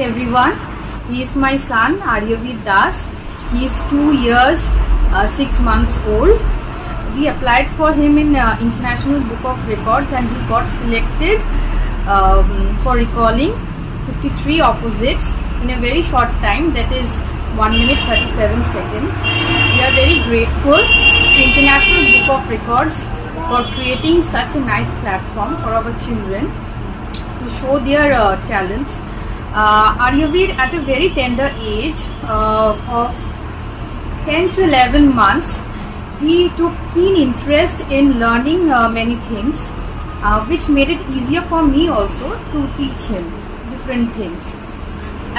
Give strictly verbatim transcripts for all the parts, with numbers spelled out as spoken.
everyone. He is my son, Aryaveer Das. He is two years, uh, six months old. We applied for him in uh, International Book of Records and he got selected um, for recalling fifty-three opposites in a very short time, that is one minute thirty-seven seconds. We are very grateful to International Book of Records for creating such a nice platform for our children to show their uh, talents. Uh, Aryaveer, at a very tender age uh, of ten to eleven months, he took keen interest in learning uh, many things, uh, which made it easier for me also to teach him different things.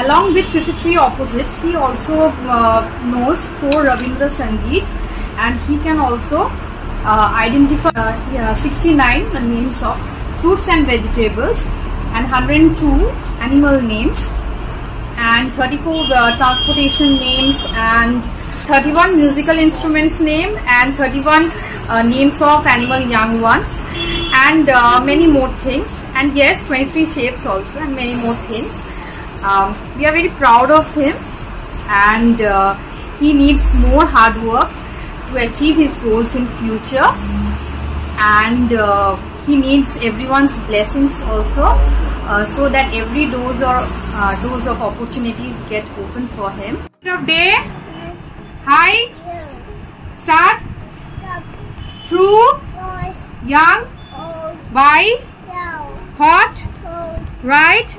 Along with fifty-three opposites, he also uh, knows four Ravindra Sangeet, and he can also uh, identify uh, yeah, sixty-nine names of fruits and vegetables, and one hundred two animal names, and thirty-four uh, transportation names, and thirty-one musical instruments name, and thirty-one uh, names of animal young ones, and uh, many more things, and yes, twenty-three shapes also, and many more things. Um, we are very proud of him, and uh, he needs more hard work to achieve his goals in future, and uh, he needs everyone's blessings also. Uh, so that every doors or uh, doors of opportunities get open for him. Of day, yes. Hi, yes. Start, stop. True, false. Young, old. By, south. Hot, cold. Right,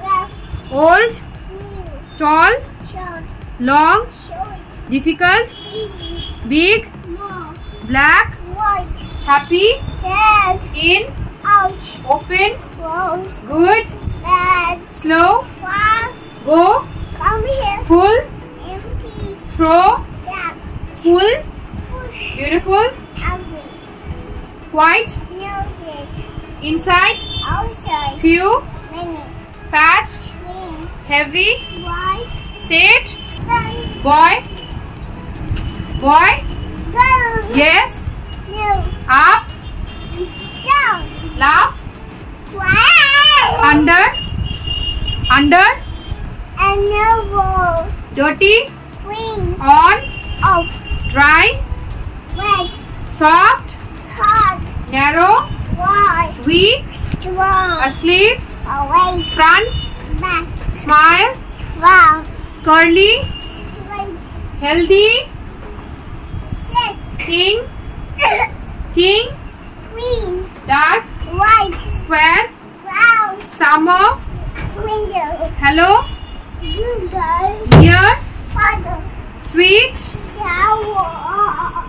left. Old, new. Tall, short. Long, short. Difficult, easy. Big, more. Black, white. Happy, sad. In, out. Open, close. Good, bad. Slow, fast. Go, come here. Full, empty. Throw, gap. Full, push. Beautiful, ugly. White, music. Inside, outside. Few, many. Fat, clean. Heavy, white. Sit, sun. Boy, boy. Girl. Yes, no. Up, down. Laugh, wow. Under, under, under, dirty, green, on, off, dry, wet, soft, hard, narrow, wide, weak, strong, asleep, awake, front, back, smile, frown, curly, straight, healthy, sick, king, king, green, dark, white, square, round, summer, window, hello, window, near, father, sweet, sour.